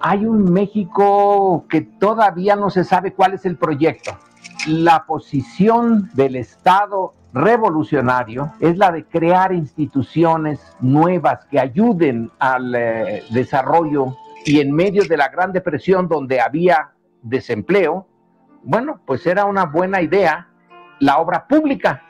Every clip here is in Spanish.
hay un México que todavía no se sabe cuál es el proyecto. La posición del Estado revolucionario es la de crear instituciones nuevas que ayuden al desarrollo, y en medio de la Gran Depresión, donde había desempleo, bueno, pues era una buena idea la obra pública.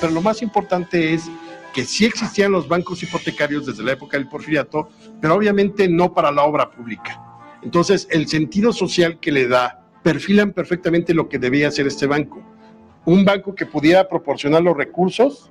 Pero lo más importante es que sí existían los bancos hipotecarios desde la época del Porfiriato, pero obviamente no para la obra pública. Entonces, el sentido social que le da, perfilan perfectamente lo que debía hacer este banco. Un banco que pudiera proporcionar los recursos,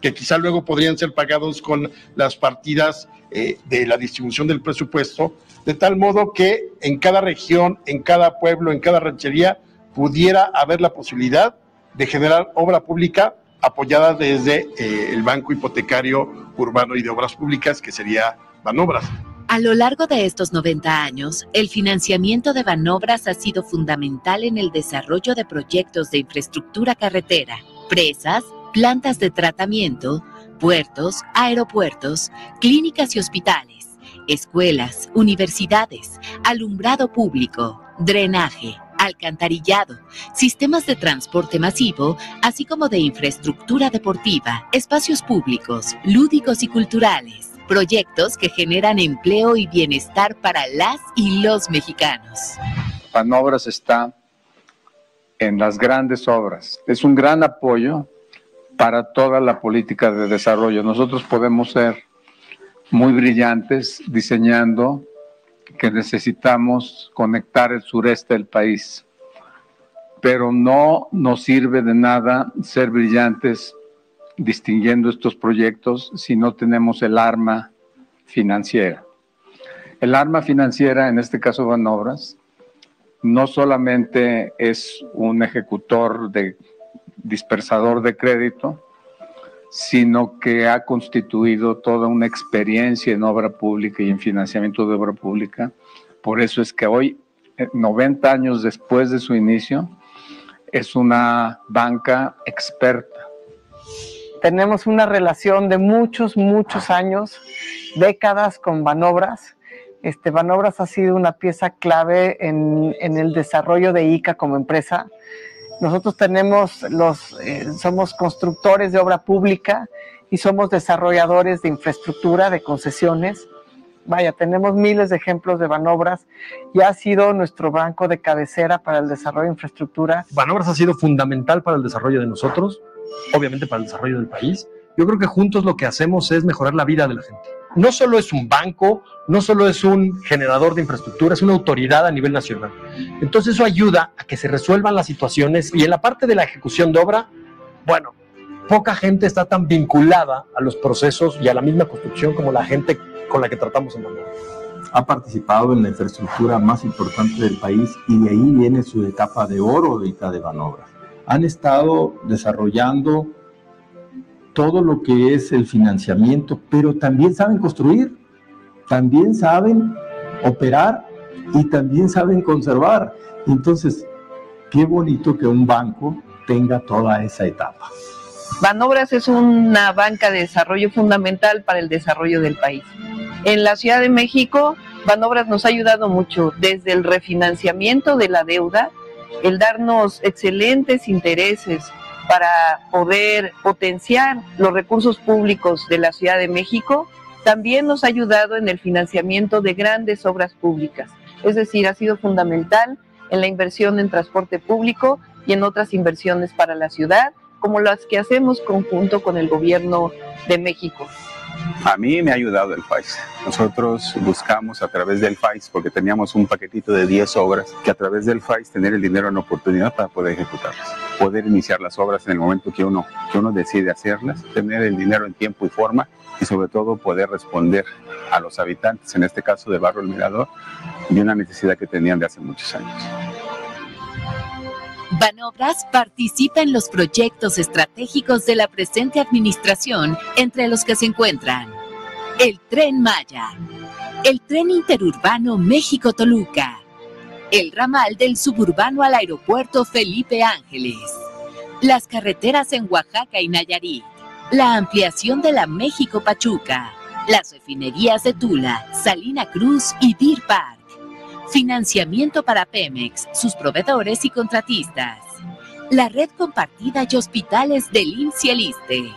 que quizá luego podrían ser pagados con las partidas de la distribución del presupuesto, de tal modo que en cada región, en cada pueblo, en cada ranchería, pudiera haber la posibilidad de generar obra pública apoyada desde el Banco Hipotecario Urbano y de Obras Públicas, que sería Banobras. A lo largo de estos 90 años, el financiamiento de Banobras ha sido fundamental en el desarrollo de proyectos de infraestructura carretera, presas, plantas de tratamiento, puertos, aeropuertos, clínicas y hospitales, escuelas, universidades, alumbrado público, drenaje, alcantarillado, sistemas de transporte masivo, así como de infraestructura deportiva, espacios públicos, lúdicos y culturales. Proyectos que generan empleo y bienestar para las y los mexicanos. Banobras está en las grandes obras. Es un gran apoyo para toda la política de desarrollo. Nosotros podemos ser muy brillantes diseñando que necesitamos conectar el sureste del país, pero no nos sirve de nada ser brillantes distinguiendo estos proyectos si no tenemos el arma financiera. El arma financiera, en este caso Banobras, no solamente es un ejecutor de dispersador de crédito, sino que ha constituido toda una experiencia en obra pública y en financiamiento de obra pública. Por eso es que hoy, 90 años después de su inicio, es una banca experta. Tenemos una relación de muchos años, décadas con Banobras. Banobras ha sido una pieza clave en el desarrollo de ICA como empresa. Nosotros tenemos somos constructores de obra pública y somos desarrolladores de infraestructura, de concesiones. Vaya, tenemos miles de ejemplos de Banobras y ha sido nuestro banco de cabecera para el desarrollo de infraestructura. Banobras ha sido fundamental para el desarrollo de nosotros, obviamente para el desarrollo del país. Yo creo que juntos lo que hacemos es mejorar la vida de la gente. No solo es un banco, no solo es un generador de infraestructura, es una autoridad a nivel nacional. Entonces eso ayuda a que se resuelvan las situaciones, y en la parte de la ejecución de obra, bueno, poca gente está tan vinculada a los procesos y a la misma construcción como la gente con la que tratamos en Banobras. Ha participado en la infraestructura más importante del país y de ahí viene su etapa de oro ahorita de Banobras. Han estado desarrollando todo lo que es el financiamiento, pero también saben construir, también saben operar y también saben conservar. Entonces, qué bonito que un banco tenga toda esa etapa. Banobras es una banca de desarrollo fundamental para el desarrollo del país. En la Ciudad de México, Banobras nos ha ayudado mucho desde el refinanciamiento de la deuda, el darnos excelentes intereses para poder potenciar los recursos públicos de la Ciudad de México. También nos ha ayudado en el financiamiento de grandes obras públicas, es decir, ha sido fundamental en la inversión en transporte público y en otras inversiones para la ciudad, como las que hacemos conjunto con el gobierno de México. A mí me ha ayudado el FAIS. Nosotros buscamos a través del FAIS, porque teníamos un paquetito de 10 obras, que a través del FAIS tener el dinero en oportunidad para poder ejecutarlas, poder iniciar las obras en el momento que uno decide hacerlas, tener el dinero en tiempo y forma y sobre todo poder responder a los habitantes, en este caso de Barrio El Mirador, de una necesidad que tenían de hace muchos años. Banobras participa en los proyectos estratégicos de la presente administración, entre los que se encuentran el Tren Maya, el Tren Interurbano México-Toluca, el ramal del suburbano al aeropuerto Felipe Ángeles, las carreteras en Oaxaca y Nayarit, la ampliación de la México-Pachuca, las refinerías de Tula, Salina Cruz y Deer Park, Financiamiento para Pemex, sus proveedores y contratistas. La red compartida y hospitales del IMSS y el ISSSTE.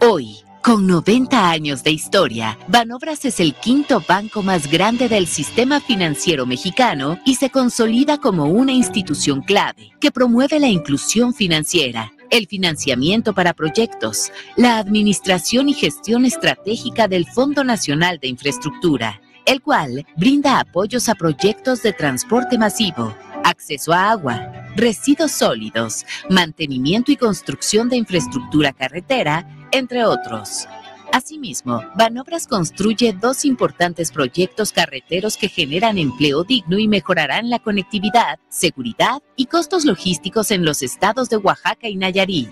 Hoy, con 90 años de historia, Banobras es el quinto banco más grande del sistema financiero mexicano y se consolida como una institución clave que promueve la inclusión financiera, el financiamiento para proyectos, la administración y gestión estratégica del Fondo Nacional de Infraestructura, el cual brinda apoyos a proyectos de transporte masivo, acceso a agua, residuos sólidos, mantenimiento y construcción de infraestructura carretera, entre otros. Asimismo, Banobras construye dos importantes proyectos carreteros que generan empleo digno y mejorarán la conectividad, seguridad y costos logísticos en los estados de Oaxaca y Nayarit.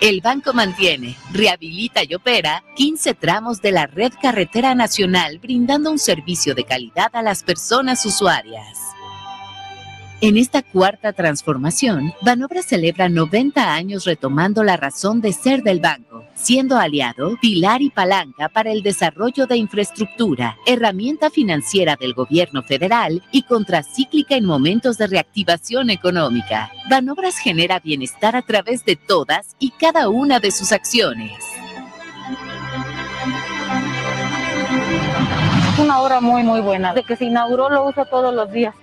El banco mantiene, rehabilita y opera 15 tramos de la red carretera nacional, brindando un servicio de calidad a las personas usuarias. En esta cuarta transformación, Banobras celebra 90 años retomando la razón de ser del banco, siendo aliado, pilar y palanca para el desarrollo de infraestructura, herramienta financiera del gobierno federal y contracíclica en momentos de reactivación económica. Banobras genera bienestar a través de todas y cada una de sus acciones. Una obra muy buena. Desde que se inauguró lo uso todos los días.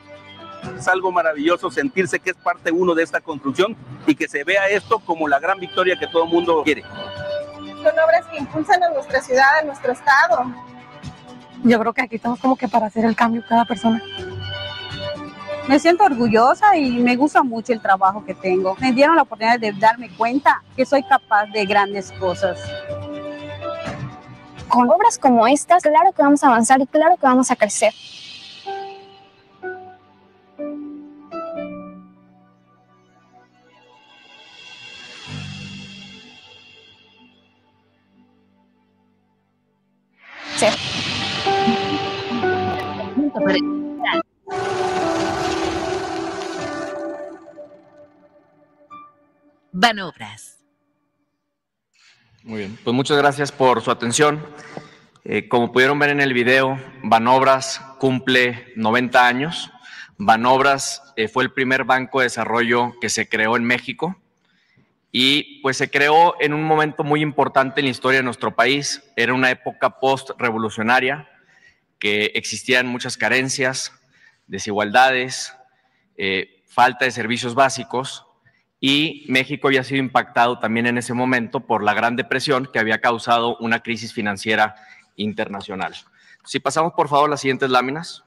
Es algo maravilloso sentirse que es parte uno de esta construcción y que se vea esto como la gran victoria que todo el mundo quiere. Son obras que impulsan a nuestra ciudad, a nuestro estado. Yo creo que aquí estamos como que para hacer el cambio cada persona. Me siento orgullosa y me gusta mucho el trabajo que tengo. Me dieron la oportunidad de darme cuenta que soy capaz de grandes cosas. Con obras como estas, claro que vamos a avanzar y claro que vamos a crecer. Banobras. Muy bien, pues muchas gracias por su atención. Como pudieron ver en el video, Banobras cumple 90 años. Banobras fue el primer banco de desarrollo que se creó en México y pues se creó en un momento muy importante en la historia de nuestro país. Era una época post-revolucionaria que existían muchas carencias, desigualdades, falta de servicios básicos. Y México había sido impactado también en ese momento por la Gran Depresión, que había causado una crisis financiera internacional. Si pasamos, por favor, las siguientes láminas.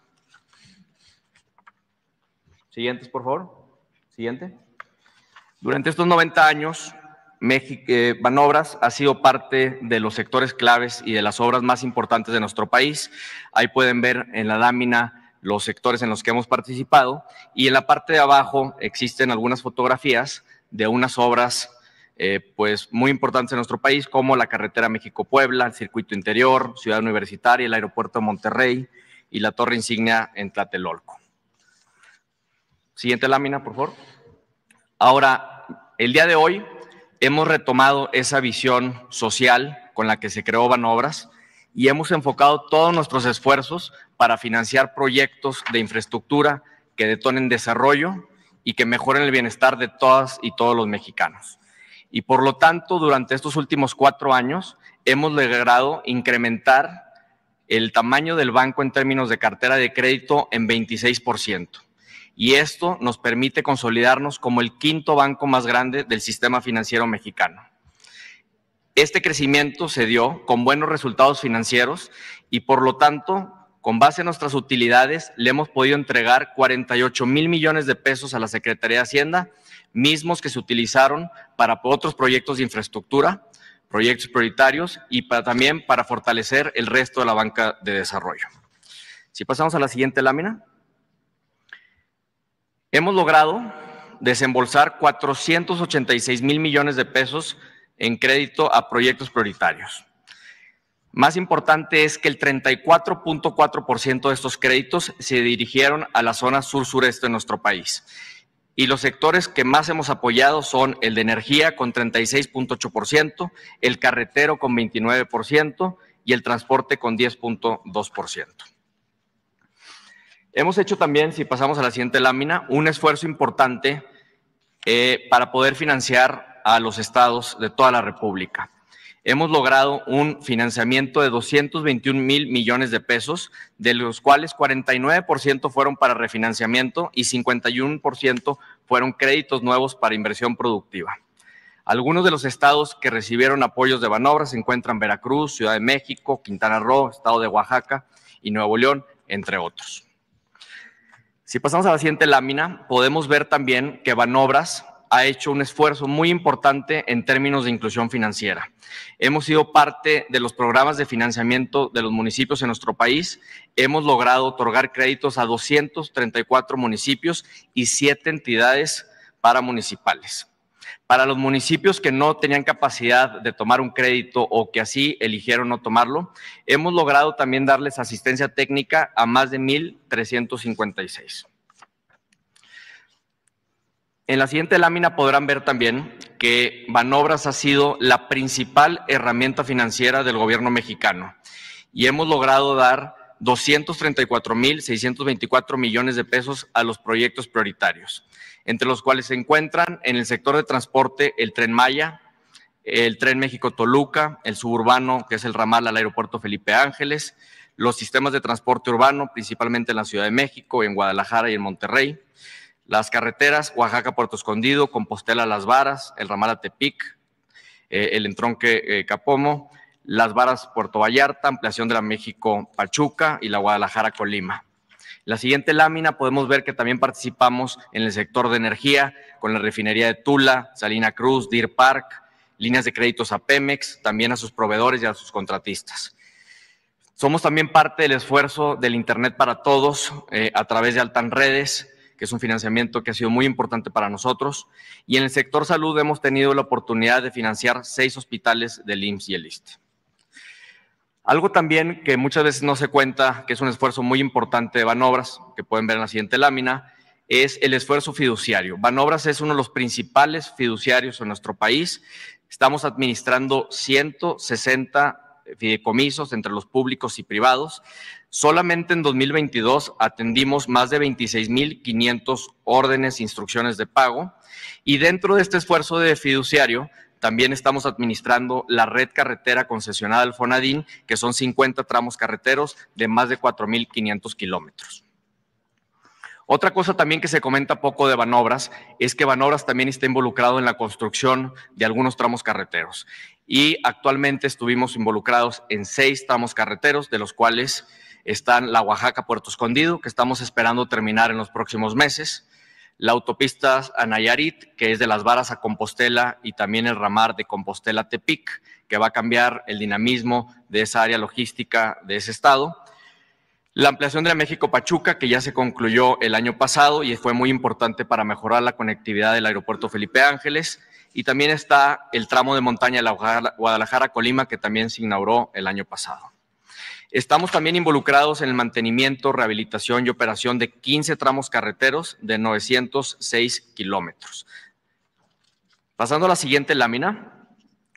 Siguientes, por favor. Siguiente. Durante estos 90 años, Banobras ha sido parte de los sectores claves y de las obras más importantes de nuestro país. Ahí pueden ver en la lámina los sectores en los que hemos participado, y en la parte de abajo existen algunas fotografías de unas obras pues muy importantes en nuestro país, como la carretera México-Puebla, el circuito interior, Ciudad Universitaria, el aeropuerto de Monterrey y la torre insignia en Tlatelolco. Siguiente lámina, por favor. Ahora, el día de hoy hemos retomado esa visión social con la que se creó Banobras y hemos enfocado todos nuestros esfuerzos para financiar proyectos de infraestructura que detonen desarrollo y que mejoren el bienestar de todas y todos los mexicanos. Y por lo tanto, durante estos últimos 4 años, hemos logrado incrementar el tamaño del banco en términos de cartera de crédito en 26%. Y esto nos permite consolidarnos como el quinto banco más grande del sistema financiero mexicano. Este crecimiento se dio con buenos resultados financieros y por lo tanto, con base en nuestras utilidades, le hemos podido entregar 48,000 millones de pesos a la Secretaría de Hacienda, mismos que se utilizaron para otros proyectos de infraestructura, proyectos prioritarios y también para fortalecer el resto de la banca de desarrollo. Si pasamos a la siguiente lámina. Hemos logrado desembolsar 486,000 millones de pesos en crédito a proyectos prioritarios. Más importante es que el 34.4% de estos créditos se dirigieron a la zona sur-sureste de nuestro país. Y los sectores que más hemos apoyado son el de energía con 36.8%, el carretero con 29%, y el transporte con 10.2%. Hemos hecho también, si pasamos a la siguiente lámina, un esfuerzo importante para poder financiar a los estados de toda la República. Hemos logrado un financiamiento de 221,000 millones de pesos, de los cuales 49% fueron para refinanciamiento y 51% fueron créditos nuevos para inversión productiva. Algunos de los estados que recibieron apoyos de Banobra se encuentran Veracruz, Ciudad de México, Quintana Roo, Estado de Oaxaca y Nuevo León, entre otros. Si pasamos a la siguiente lámina, podemos ver también que Banobras ha hecho un esfuerzo muy importante en términos de inclusión financiera. Hemos sido parte de los programas de financiamiento de los municipios en nuestro país. Hemos logrado otorgar créditos a 234 municipios y 7 entidades paramunicipales. Para los municipios que no tenían capacidad de tomar un crédito o que así eligieron no tomarlo, hemos logrado también darles asistencia técnica a más de 1,356. En la siguiente lámina podrán ver también que Banobras ha sido la principal herramienta financiera del gobierno mexicano y hemos logrado dar 234,624 millones de pesos a los proyectos prioritarios, entre los cuales se encuentran en el sector de transporte el Tren Maya, el Tren México-Toluca, el suburbano, que es el ramal al aeropuerto Felipe Ángeles, los sistemas de transporte urbano, principalmente en la Ciudad de México, en Guadalajara y en Monterrey, las carreteras Oaxaca-Puerto Escondido, Compostela-Las Varas, el ramal a Tepic, el entronque Capomo, Las Varas-Puerto Vallarta, ampliación de la México-Pachuca y la Guadalajara-Colima. La siguiente lámina podemos ver que también participamos en el sector de energía con la refinería de Tula, Salina Cruz, Deer Park, líneas de créditos a Pemex, también a sus proveedores y a sus contratistas. Somos también parte del esfuerzo del Internet para Todos a través de Altan Redes, que es un financiamiento que ha sido muy importante para nosotros, y en el sector salud hemos tenido la oportunidad de financiar 6 hospitales del IMSS y el ISSSTE. Algo también que muchas veces no se cuenta, que es un esfuerzo muy importante de Banobras, que pueden ver en la siguiente lámina, es el esfuerzo fiduciario. Banobras es uno de los principales fiduciarios en nuestro país. Estamos administrando 160 fideicomisos entre los públicos y privados. Solamente en 2022 atendimos más de 26,500 órdenes, instrucciones de pago, y dentro de este esfuerzo de fiduciario también estamos administrando la red carretera concesionada al Fonadín, que son 50 tramos carreteros de más de 4,500 kilómetros. Otra cosa también que se comenta poco de Banobras es que Banobras también está involucrado en la construcción de algunos tramos carreteros y actualmente estuvimos involucrados en 6 tramos carreteros, de los cuales están la Oaxaca-Puerto Escondido, que estamos esperando terminar en los próximos meses, la autopista a Nayarit, que es de Las Varas a Compostela, y también el ramal de Compostela a Tepic, que va a cambiar el dinamismo de esa área logística de ese estado. La ampliación de la México-Pachuca, que ya se concluyó el año pasado y fue muy importante para mejorar la conectividad del aeropuerto Felipe Ángeles. Y también está el tramo de montaña de la Guadalajara-Colima, que también se inauguró el año pasado. Estamos también involucrados en el mantenimiento, rehabilitación y operación de 15 tramos carreteros de 906 kilómetros. Pasando a la siguiente lámina,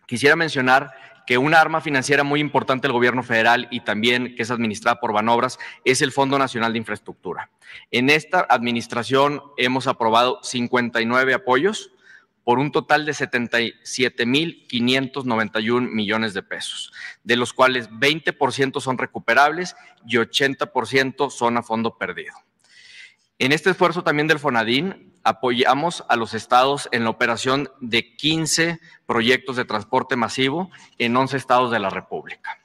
quisiera mencionar que una arma financiera muy importante del gobierno federal y también que es administrada por Banobras es el Fondo Nacional de Infraestructura. En esta administración hemos aprobado 59 apoyos por un total de 77,591 millones de pesos, de los cuales 20% son recuperables y 80% son a fondo perdido. En este esfuerzo también del Fonadín, apoyamos a los estados en la operación de 15 proyectos de transporte masivo en 11 estados de la República.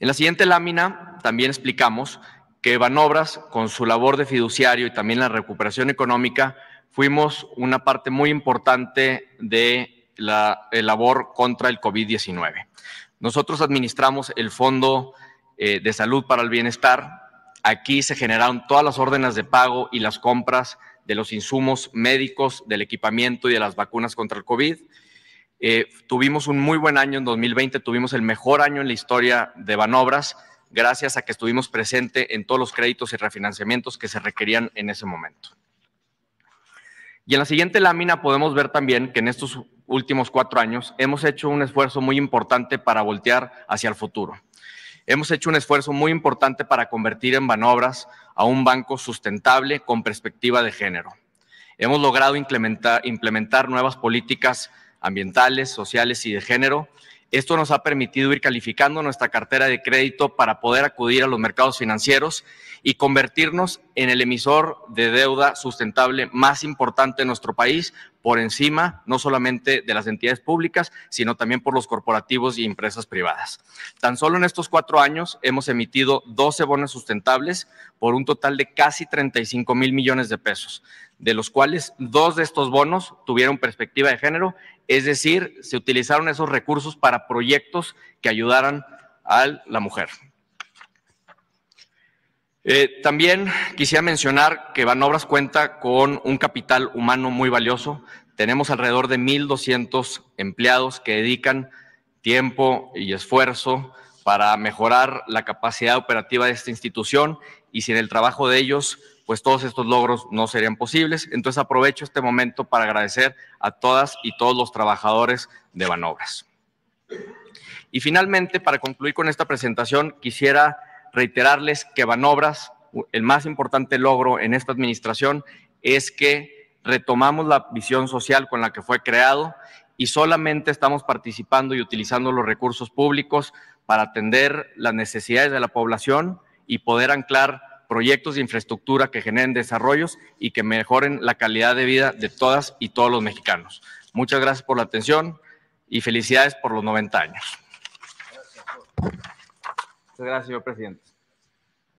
En la siguiente lámina también explicamos que Banobras, con su labor de fiduciario y también la recuperación económica, fuimos una parte muy importante de la labor contra el COVID-19. Nosotros administramos el Fondo de Salud para el Bienestar. Aquí se generaron todas las órdenes de pago y las compras de los insumos médicos, del equipamiento y de las vacunas contra el COVID. Tuvimos un muy buen año en 2020, tuvimos el mejor año en la historia de Banobras, gracias a que estuvimos presente en todos los créditos y refinanciamientos que se requerían en ese momento. Y en la siguiente lámina podemos ver también que en estos últimos 4 años hemos hecho un esfuerzo muy importante para voltear hacia el futuro. Hemos hecho un esfuerzo muy importante para convertir en Banobras a un banco sustentable con perspectiva de género. Hemos logrado implementar nuevas políticas ambientales, sociales y de género. Esto nos ha permitido ir calificando nuestra cartera de crédito para poder acudir a los mercados financieros y convertirnos en el emisor de deuda sustentable más importante de nuestro país, por encima no solamente de las entidades públicas, sino también por los corporativos y empresas privadas. Tan solo en estos 4 años hemos emitido 12 bonos sustentables por un total de casi 35,000 millones de pesos, de los cuales 2 de estos bonos tuvieron perspectiva de género, es decir, se utilizaron esos recursos para proyectos que ayudaran a la mujer. También quisiera mencionar que Banobras cuenta con un capital humano muy valioso. Tenemos alrededor de 1,200 empleados que dedican tiempo y esfuerzo para mejorar la capacidad operativa de esta institución, y sin el trabajo de ellos, pues todos estos logros no serían posibles. Entonces aprovecho este momento para agradecer a todas y todos los trabajadores de Banobras. Y finalmente, para concluir con esta presentación, quisiera reiterarles que Banobras, el más importante logro en esta administración es que retomamos la visión social con la que fue creado, y solamente estamos participando y utilizando los recursos públicos para atender las necesidades de la población y poder anclar proyectos de infraestructura que generen desarrollos y que mejoren la calidad de vida de todas y todos los mexicanos. Muchas gracias por la atención y felicidades por los 90 años. Muchas gracias, señor presidente.